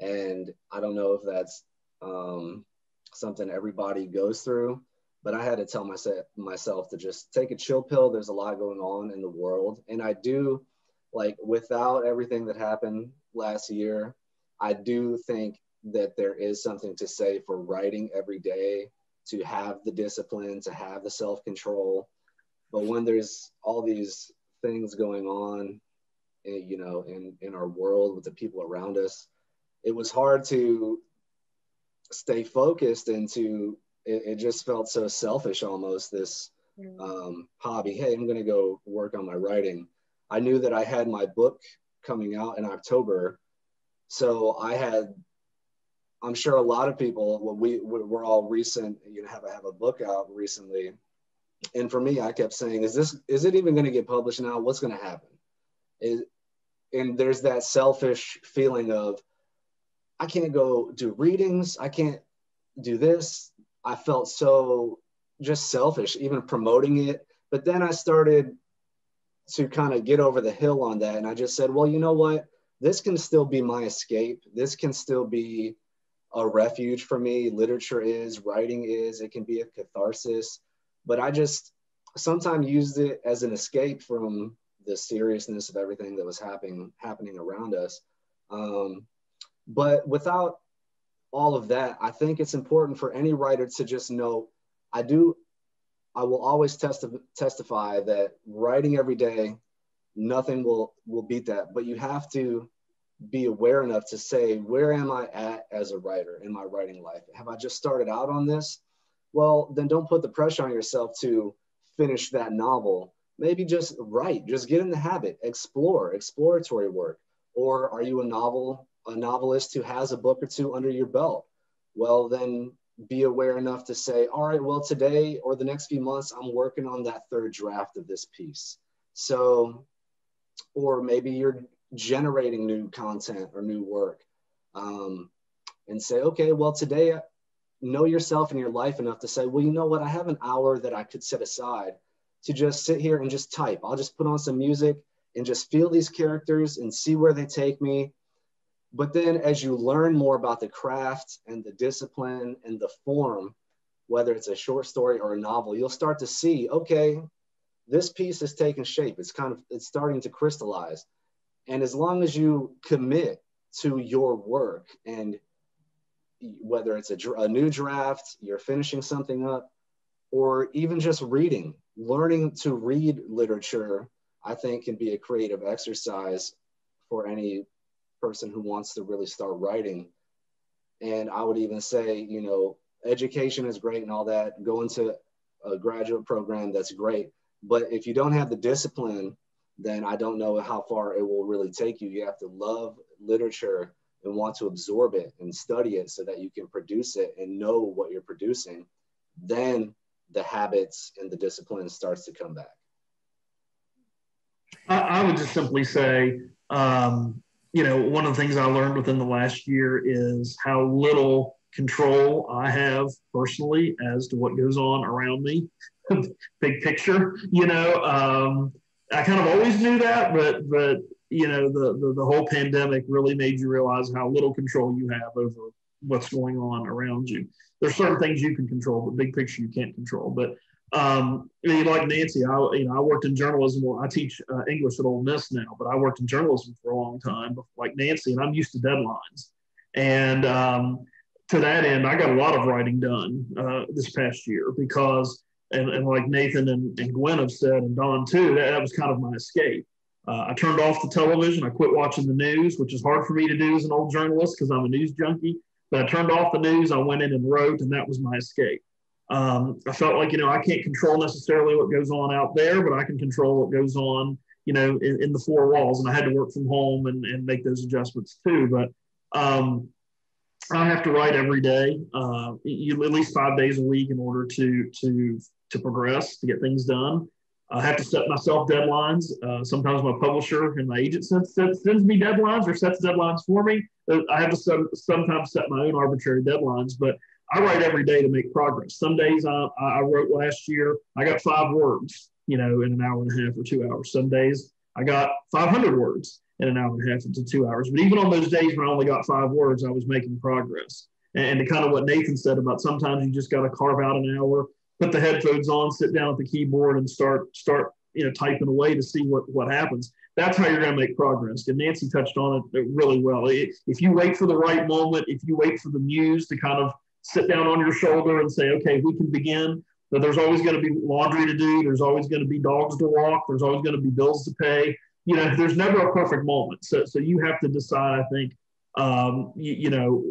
And I don't know if that's um, something everybody goes through, but I had to tell myself myself to just take a chill pill. There's a lot going on in the world. And I do, like, without everything that happened last year, I do think that there is something to say for writing every day, to have the discipline, to have the self-control. But when there's all these things going on, you know, in, in our world with the people around us, it was hard to stay focused and to, it, it just felt so selfish almost, this um, hobby. Hey, I'm gonna go work on my writing. I knew that I had my book coming out in October. So I had, I'm sure a lot of people, well, we, we're all recent, you know, have, have a book out recently. And for me, I kept saying, is this, is it even gonna get published now? What's gonna happen? Is, and there's that selfish feeling of, I can't go do readings. I can't do this. I felt so just selfish, even promoting it. But then I started to kind of get over the hill on that. And I just said, well, you know what? This can still be my escape. This can still be a refuge for me. Literature is, writing is, it can be a catharsis. But I just sometimes used it as an escape from the seriousness of everything that was happening, happening around us. Um, But without all of that, I think it's important for any writer to just know, I do, I will always testi- testify that writing every day, nothing will, will beat that. But you have to be aware enough to say, where am I at as a writer in my writing life? Have I just started out on this? Well, then don't put the pressure on yourself to finish that novel. Maybe just write, just get in the habit, explore, exploratory work. Or are you a novel? A novelist who has a book or two under your belt? Well, then be aware enough to say, all right, well, today or the next few months, I'm working on that third draft of this piece. So, or maybe you're generating new content or new work, um, and say, okay, well, today, know yourself and your life enough to say, well, you know what? I have an hour that I could set aside to just sit here and just type. I'll just put on some music and just feel these characters and see where they take me. But then as you learn more about the craft and the discipline and the form, whether it's a short story or a novel, you'll start to see, okay, this piece is taking shape. It's kind of, it's starting to crystallize. And as long as you commit to your work, and whether it's a, a new draft, you're finishing something up, or even just reading, learning to read literature, I think can be a creative exercise for any person who wants to really start writing. And I would even say, you know, education is great and all that, going to a graduate program, that's great. But if you don't have the discipline, then I don't know how far it will really take you. You have to love literature and want to absorb it and study it so that you can produce it and know what you're producing. Then the habits and the discipline starts to come back. I, I would just simply say, um, you know, one of the things I learned within the last year is how little control I have personally as to what goes on around me, big picture, you know. Um, I kind of always knew that, but, but you know, the, the, the whole pandemic really made you realize how little control you have over what's going on around you. There's certain things you can control, but big picture you can't control. But Um, I mean, like Nancy, I, you know, I worked in journalism. Well, I teach uh, English at Ole Miss now, but I worked in journalism for a long time, like Nancy, and I'm used to deadlines. And um, to that end, I got a lot of writing done uh, this past year because, and, and like Nathan and, and Gwen have said, and Don too, that, that was kind of my escape. Uh, I turned off the television. I quit watching the news, which is hard for me to do as an old journalist because I'm a news junkie. But I turned off the news. I went in and wrote, and that was my escape. Um, I felt like, you know, I can't control necessarily what goes on out there, but I can control what goes on, you know, in, in the four walls. And I had to work from home and, and make those adjustments too. But um, I have to write every day, uh, you, at least five days a week in order to to to progress, to get things done. I have to set myself deadlines. Uh, sometimes my publisher and my agent sends, sends me deadlines or sets deadlines for me. I have to set, sometimes set my own arbitrary deadlines, but I write every day to make progress. Some days I, I wrote last year, I got five words, you know, in an hour and a half or two hours. Some days I got five hundred words in an hour and a half to two hours. But even on those days when I only got five words, I was making progress. And, and to kind of what Nathan said about sometimes you just got to carve out an hour, put the headphones on, sit down at the keyboard and start, start you know, typing away to see what, what happens. That's how you're going to make progress. And Nancy touched on it really well. It, if you wait for the right moment, if you wait for the muse to kind of sit down on your shoulder and say, okay, we can begin, but there's always going to be laundry to do. There's always going to be dogs to walk. There's always going to be bills to pay. You know, there's never a perfect moment. So, so you have to decide, I think, um, you, you know,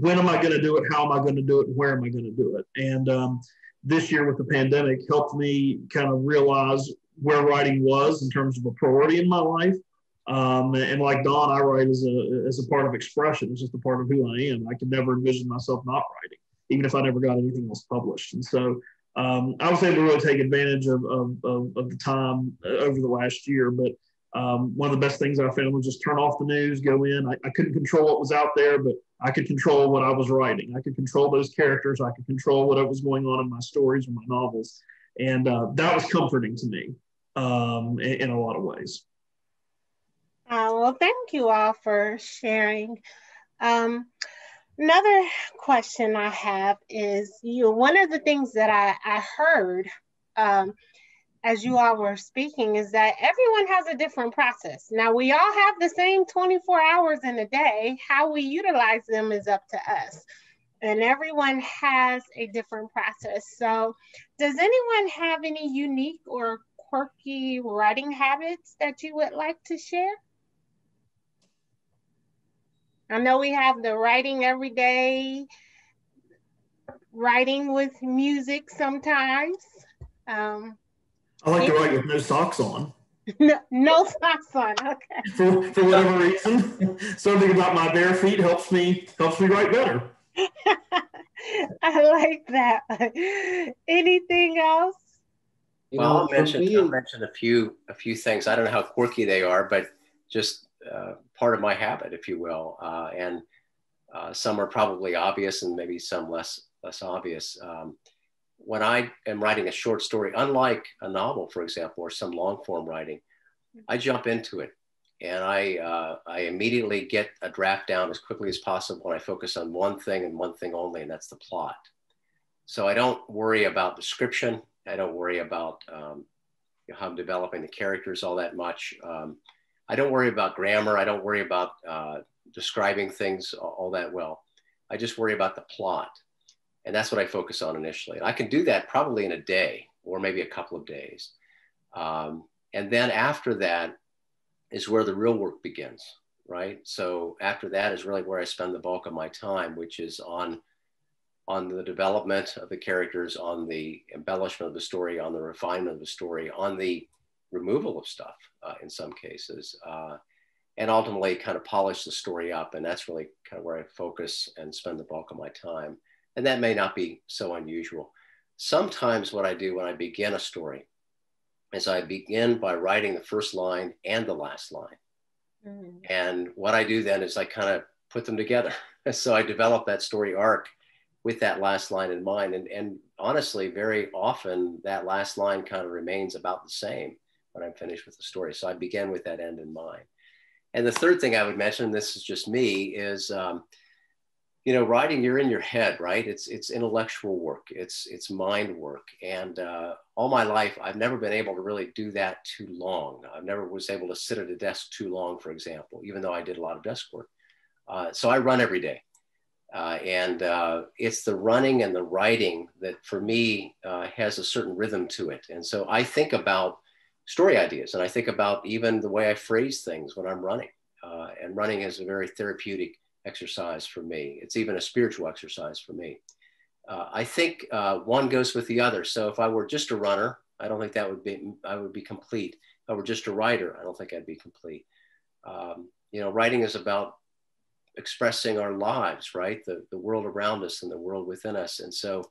when am I going to do it? How am I going to do it? Where am I going to do it? And um, this year with the pandemic helped me kind of realize where writing was in terms of a priority in my life. Um, and like Don, I write as a, as a part of expression. It's just a part of who I am. I could never envision myself not writing, even if I never got anything else published. And so um, I was able to really take advantage of, of, of, of the time over the last year. But um, one of the best things I found was just turn off the news, go in. I, I couldn't control what was out there, but I could control what I was writing. I could control those characters. I could control what was going on in my stories or my novels. And uh, that was comforting to me um, in, in a lot of ways. Uh, well, thank you all for sharing. Um, another question I have is, you know, one of the things that I, I heard um, as you all were speaking is that everyone has a different process. Now, we all have the same twenty-four hours in a day. How we utilize them is up to us. And everyone has a different process. So does anyone have any unique or quirky writing habits that you would like to share? I know we have the writing every day, writing with music sometimes. Um, I like to write with no socks on. No, no socks on, okay. For, for whatever reason, something about my bare feet helps me, helps me write better. I like that. Anything else? You know, well, I'll mention, I'll mention a few, a few things. I don't know how quirky they are, but just uh, part of my habit, if you will. Uh, and uh, some are probably obvious and maybe some less, less obvious. Um, when I am writing a short story, unlike a novel, for example, or some long form writing, I jump into it and I, uh, I immediately get a draft down as quickly as possible. And I focus on one thing and one thing only, and that's the plot. So I don't worry about description. I don't worry about um, you know, how I'm developing the characters all that much. Um, I don't worry about grammar. I don't worry about uh, describing things all that well. I just worry about the plot. And that's what I focus on initially. And I can do that probably in a day or maybe a couple of days. Um, and then after that is where the real work begins, right? So after that is really where I spend the bulk of my time, which is on on the development of the characters, on the embellishment of the story, on the refinement of the story, on the removal of stuff uh, in some cases, uh, and ultimately kind of polish the story up. And that's really kind of where I focus and spend the bulk of my time. And that may not be so unusual. Sometimes what I do when I begin a story is I begin by writing the first line and the last line. Mm-hmm. And what I do then is I kind of put them together. So I develop that story arc with that last line in mind. And, and honestly, very often that last line kind of remains about the same when I'm finished with the story. So I begin with that end in mind. And the third thing I would mention, this is just me, is, um, you know, writing, you're in your head, right? It's, it's intellectual work, it's, it's mind work. And uh, all my life, I've never been able to really do that too long. I've never was able to sit at a desk too long, for example, even though I did a lot of desk work. Uh, so I run every day. Uh, and uh, it's the running and the writing that for me uh, has a certain rhythm to it. And so I think about story ideas and I think about even the way I phrase things when I'm running. Uh, and running is a very therapeutic exercise for me. It's even a spiritual exercise for me. Uh, I think uh, one goes with the other. So if I were just a runner, I don't think that would be, I would be complete. If I were just a writer, I don't think I'd be complete. Um, you know, writing is about expressing our lives, right? The, the world around us and the world within us. And so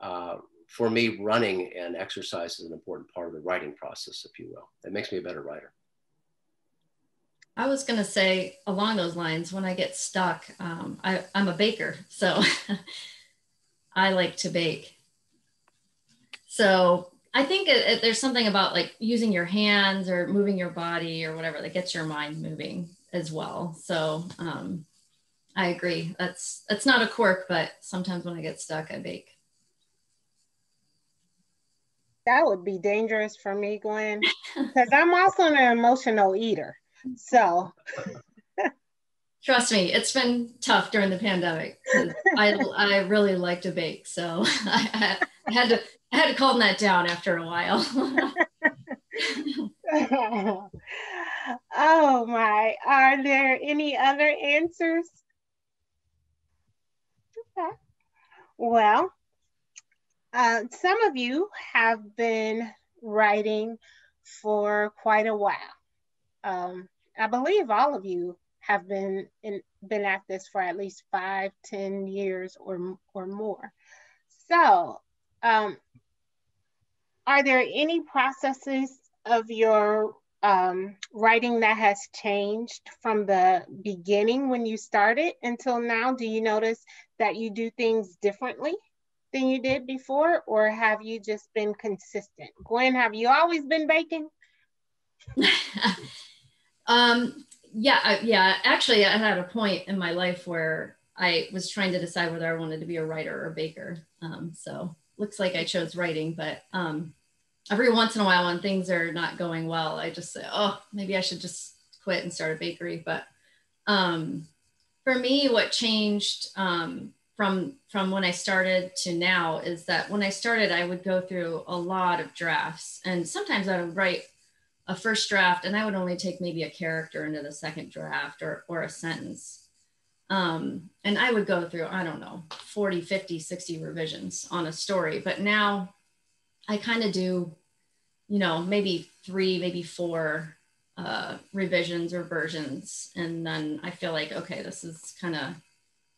uh, for me, running and exercise is an important part of the writing process, if you will. It makes me a better writer. I was going to say along those lines, when I get stuck, um, I, I'm a baker, so I like to bake. So I think it, it, there's something about like using your hands or moving your body or whatever that gets your mind moving as well. So um, I agree. That's, that's not a quirk, but sometimes when I get stuck, I bake. That would be dangerous for me, Gwen, because I'm also an emotional eater. So trust me, it's been tough during the pandemic. I, I really like to bake. So I, I had to, I had to calm that down after a while. Oh my, are there any other answers? Okay. Well, uh, some of you have been writing for quite a while. Um, I believe all of you have been in, been at this for at least five, ten years or, or more. So um, are there any processes of your um, writing that has changed from the beginning when you started until now? Do you notice that you do things differently than you did before, or have you just been consistent? Gwen, have you always been baking? um yeah I, yeah actually I had a point in my life where I was trying to decide whether I wanted to be a writer or a baker, um so looks like I chose writing. But um every once in a while when things are not going well, I just say, oh, maybe I should just quit and start a bakery. But um for me, what changed um from from when I started to now is that when I started, I would go through a lot of drafts, and sometimes I would write a first draft and I would only take maybe a character into the second draft or, or a sentence. Um, and I would go through, I don't know, forty, fifty, sixty revisions on a story. But now I kind of do, you know, maybe three, maybe four uh, revisions or versions. And then I feel like, okay, this is kind of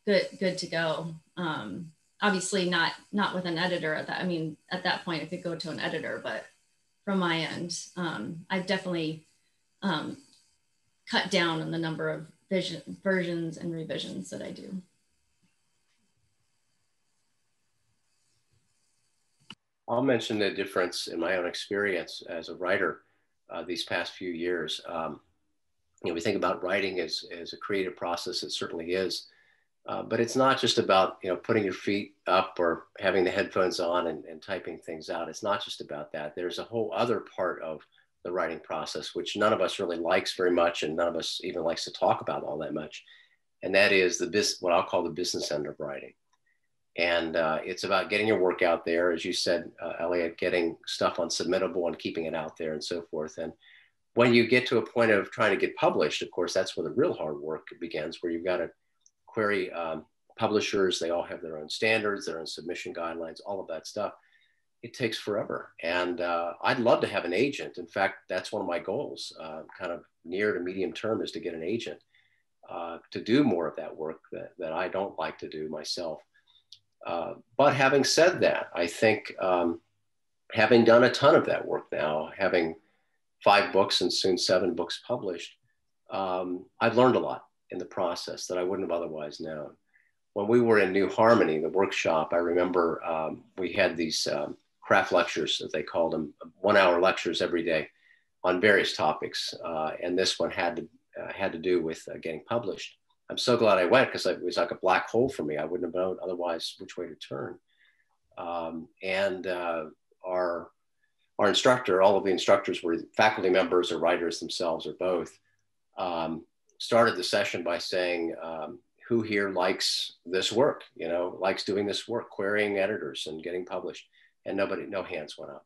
good, good to go. Um, obviously not, not with an editor at that. I mean, at that point, I could go to an editor, but from my end, um, I've definitely um, cut down on the number of vision, versions and revisions that I do. I'll mention the difference in my own experience as a writer uh, these past few years. Um, you know, we think about writing as, as a creative process. It certainly is, uh, but it's not just about, you know, putting your feet up or having the headphones on and, and typing things out. It's not just about that. There's a whole other part of the writing process, which none of us really likes very much, and none of us even likes to talk about all that much. And that is the what I'll call the business end of writing. And uh, it's about getting your work out there, as you said, uh, Elliot, getting stuff on Submittable and keeping it out there and so forth. And when you get to a point of trying to get published, of course, that's where the real hard work begins, where you've got to query um, publishers. They all have their own standards, their own submission guidelines, all of that stuff. It takes forever. And uh, I'd love to have an agent. In fact, that's one of my goals, uh, kind of near to medium term, is to get an agent uh, to do more of that work that, that I don't like to do myself. Uh, but having said that, I think um, having done a ton of that work now, having five books and soon seven books published, um, I've learned a lot in the process that I wouldn't have otherwise known. When we were in New Harmony, the workshop, I remember um, we had these um, craft lectures, as they called them, one hour lectures every day on various topics. Uh, and this one had to, uh, had to do with uh, getting published. I'm so glad I went, because it was like a black hole for me. I wouldn't have known otherwise which way to turn. Um, and uh, our, our instructor, all of the instructors were faculty members or writers themselves or both, um, started the session by saying, um, who here likes this work, you know, likes doing this work, querying editors and getting published? And nobody, no hands went up.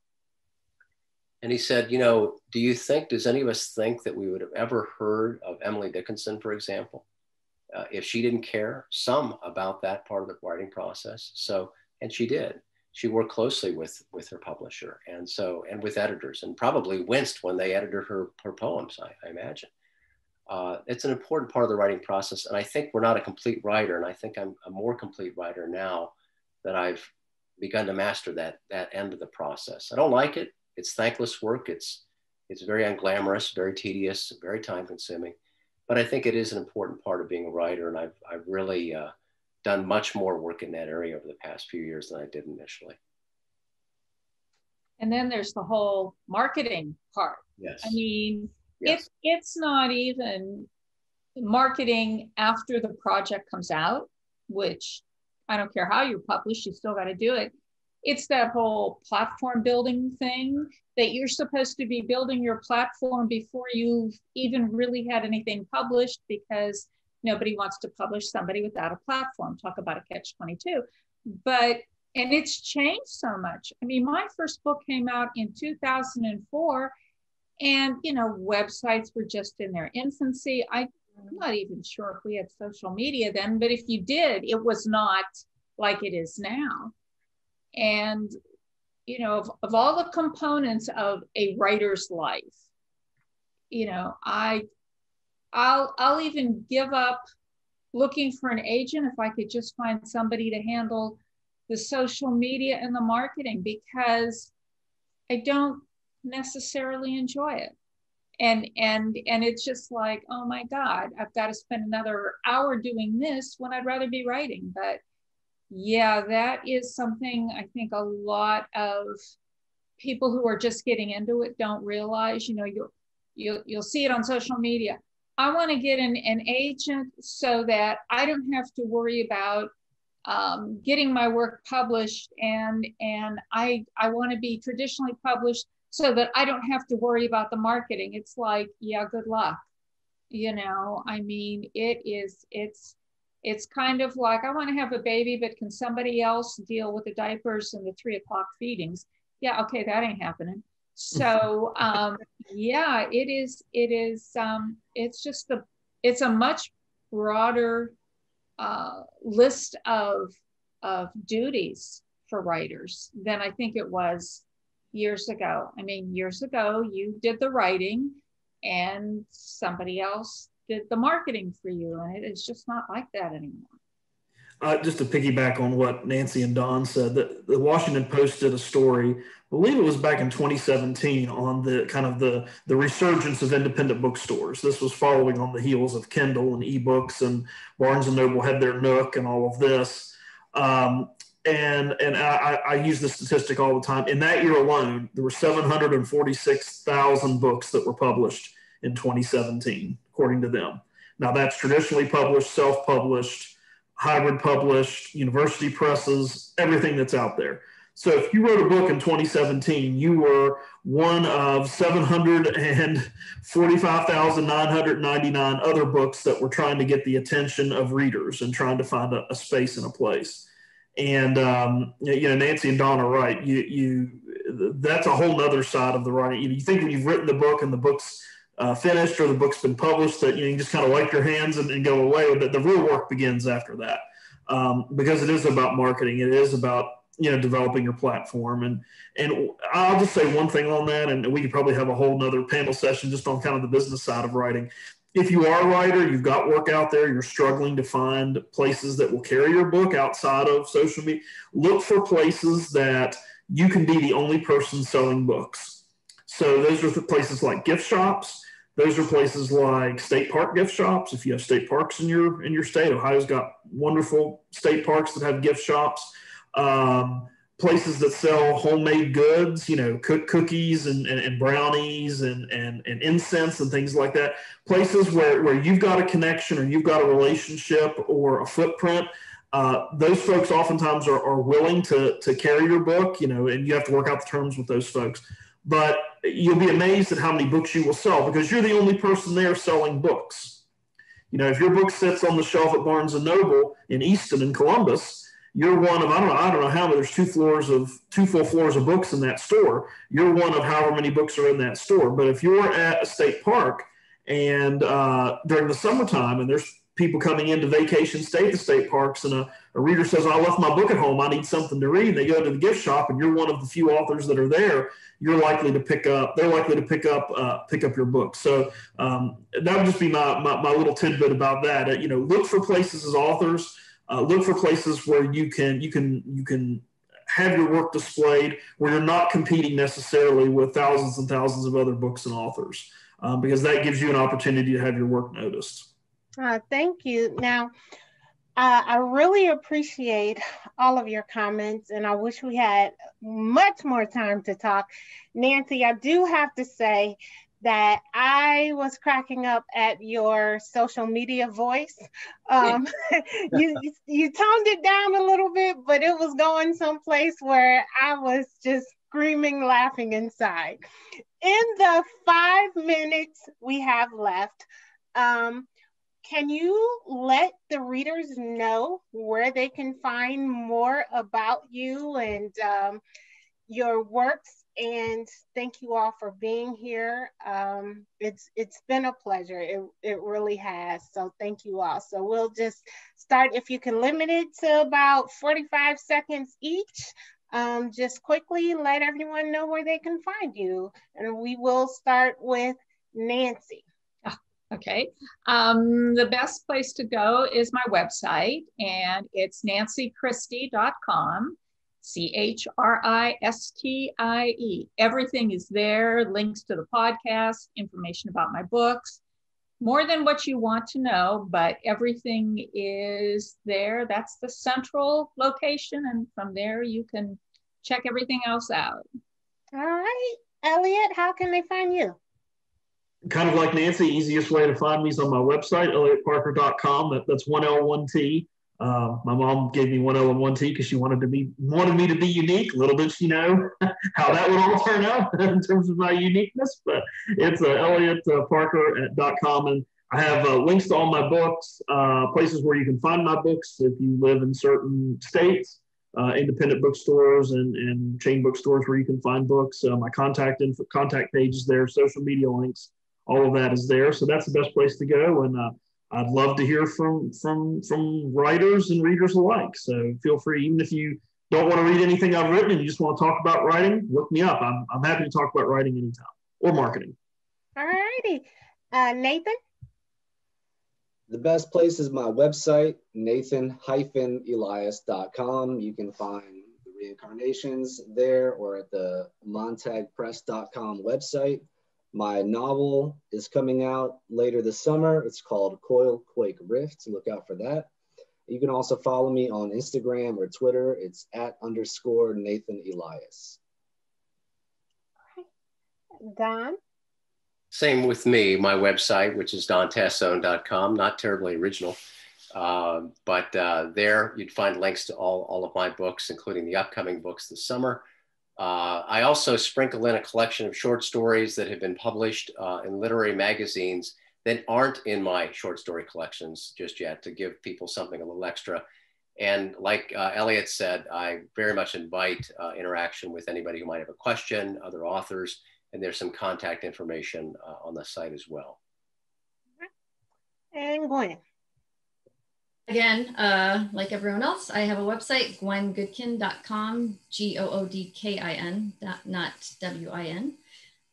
And he said, you know, do you think, does any of us think that we would have ever heard of Emily Dickinson, for example, uh, if she didn't care some about that part of the writing process? So, and she did. She worked closely with, with her publisher and so, and with editors, and probably winced when they edited her, her poems, I, I imagine. Uh, it's an important part of the writing process. And I think we're not a complete writer. And I think I'm a more complete writer now that I've begun to master that, that end of the process. I don't like it. It's thankless work. It's, it's very unglamorous, very tedious, very time consuming, but I think it is an important part of being a writer. And I've, I've really uh, done much more work in that area over the past few years than I did initially. And then there's the whole marketing part. Yes. I mean, yes. It, it's not even marketing after the project comes out, which I don't care how you publish, you still got to do it. It's that whole platform building thing that you're supposed to be building your platform before you've even really had anything published, because nobody wants to publish somebody without a platform. Talk about a catch twenty-two. But, and it's changed so much. I mean, my first book came out in two thousand four, and, you know, websites were just in their infancy. I I'm not even sure if we had social media then, but if you did, it was not like it is now. And, you know, of, of all the components of a writer's life, you know, I, I'll, I'll even give up looking for an agent if I could just find somebody to handle the social media and the marketing, because I don't necessarily enjoy it. And, and, and it's just like, oh my God, I've got to spend another hour doing this when I'd rather be writing. But yeah, that is something I think a lot of people who are just getting into it don't realize. You know, you'll, you'll, you'll see it on social media. I want to get an, an agent so that I don't have to worry about um, getting my work published, and, and I, I want to be traditionally published so that I don't have to worry about the marketing. It's like, yeah, good luck. You know, I mean, it is, it's, it's kind of like, I want to have a baby, but can somebody else deal with the diapers and the three o'clock feedings? Yeah. Okay. That ain't happening. So um, yeah, it is, it is, um, it's just the, it's a much broader uh, list of, of duties for writers than I think it was years ago. I mean, years ago, you did the writing and somebody else did the marketing for you. And it is just not like that anymore. Uh, just to piggyback on what Nancy and Don said, the, the Washington Post did a story, I believe it was back in twenty seventeen, on the kind of the, the resurgence of independent bookstores. This was following on the heels of Kindle and eBooks, and Barnes and Noble had their Nook and all of this. Um, And, and I, I use this statistic all the time. In that year alone, there were seven hundred forty-six thousand books that were published in twenty seventeen, according to them. Now, that's traditionally published, self-published, hybrid published, university presses, everything that's out there. So if you wrote a book in twenty seventeen, you were one of seven hundred forty-five thousand nine hundred ninety-nine other books that were trying to get the attention of readers and trying to find a, a space and a place. And, um, you know, Nancy and Don are right. You, you, that's a whole other side of the writing. You think when you've written the book and the book's uh, finished or the book's been published that, you know, you just kind of wipe your hands and, and go away. But the real work begins after that, um, because it is about marketing. It is about, you know, developing your platform. And, and I'll just say one thing on that, and we could probably have a whole nother panel session just on kind of the business side of writing. If you are a writer, you've got work out there, you're struggling to find places that will carry your book outside of social media, look for places that you can be the only person selling books. So those are the places like gift shops. Those are places like state park gift shops. If you have state parks in your, in your state, Ohio's got wonderful state parks that have gift shops. Um, places that sell homemade goods, you know, cook cookies and, and, and brownies and, and, and incense and things like that. Places where, where you've got a connection or you've got a relationship or a footprint. Uh, those folks oftentimes are, are willing to, to carry your book, you know, and you have to work out the terms with those folks. But you'll be amazed at how many books you will sell because you're the only person there selling books. You know, if your book sits on the shelf at Barnes and Noble in Easton in Columbus, you're one of, I don't know, I don't know how many, there's two floors of, two full floors of books in that store. You're one of however many books are in that store. But if you're at a state park and uh, during the summertime and there's people coming in to vacation, stay at the state parks, and a, a reader says, I left my book at home, I need something to read. And they go to the gift shop and you're one of the few authors that are there, you're likely to pick up, they're likely to pick up, uh, pick up your book. So um, that would just be my, my, my little tidbit about that. Uh, you know, look for places as authors. Uh, look for places where you can you can you can have your work displayed where you're not competing necessarily with thousands and thousands of other books and authors, um, because that gives you an opportunity to have your work noticed. Uh, thank you. Now, uh, I really appreciate all of your comments, and I wish we had much more time to talk. Nancy, I do have to say that I was cracking up at your social media voice. Um, you, you, you toned it down a little bit, but it was going someplace where I was just screaming, laughing inside. In the five minutes we have left, um, can you let the readers know where they can find more about you and um, your works? And thank you all for being here. Um, it's it's been a pleasure. It, it really has. So thank you all. So we'll just start, if you can limit it to about forty-five seconds each. Um, just quickly let everyone know where they can find you. And we will start with Nancy. Okay, um, the best place to go is my website, and it's nancy christie dot com, C H R I S T I E. Everything is there, links to the podcast, information about my books, more than what you want to know, but everything is there. That's the central location, and from there you can check everything else out. All right, Elliot, how can they find you? Kind of like Nancy, easiest way to find me is on my website, elliot parker dot com. That, that's one L, one T. Uh, my mom gave me one L and one T because she wanted to be wanted me to be unique. Little did she know how that would all turn out in terms of my uniqueness. But it's uh, elliot parker dot com, and I have uh, links to all my books, uh, places where you can find my books if you live in certain states, uh, independent bookstores and, and chain bookstores where you can find books. Uh, my contact info, contact page is there, social media links. All of that is there. So that's the best place to go. And uh, I'd love to hear from, from, from writers and readers alike. So feel free, even if you don't want to read anything I've written and you just want to talk about writing, look me up. I'm, I'm happy to talk about writing anytime, or marketing. All righty. Uh, Nathan? The best place is my website, nathan elias dot com. You can find The Reincarnations there or at the montag press dot com website. My novel is coming out later this summer. It's called Coil Quake Rift. Look out for that. You can also follow me on Instagram or Twitter. It's at underscore Nathan Elias. Don? Same with me. My website, which is don tassone dot com. Not terribly original, uh, but uh, there you'd find links to all, all of my books, including the upcoming books this summer. Uh, I also sprinkle in a collection of short stories that have been published uh, in literary magazines that aren't in my short story collections just yet, to give people something a little extra. And like uh, Elliot said, I very much invite uh, interaction with anybody who might have a question, other authors, and there's some contact information uh, on the site as well. And Gwen. Again, uh, like everyone else, I have a website, gwen goodkin dot com, G O O D K I N, not W I N.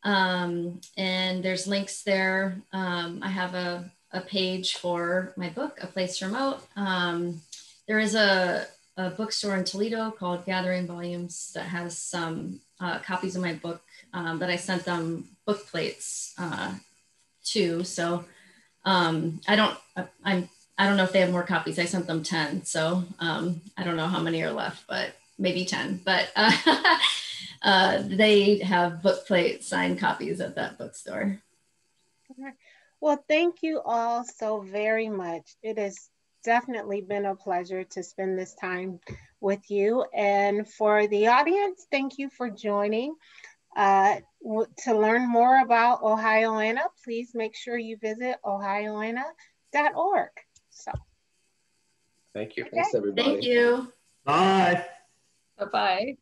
Um, and there's links there. Um, I have a, a page for my book, A Place Remote. Um, there is a, a bookstore in Toledo called Gathering Volumes that has some uh, copies of my book um, that I sent them book plates uh, to. So um, I don't, I, I'm, I don't know if they have more copies. I sent them ten, so um, I don't know how many are left, but maybe ten. But uh, uh, they have book plate signed copies at that bookstore. Well, thank you all so very much. It has definitely been a pleasure to spend this time with you. And for the audience, thank you for joining. Uh, to learn more about Ohioana, please make sure you visit ohioana dot org. So, thank you. Okay. Thanks, everybody. Thank you. Bye. Bye-bye.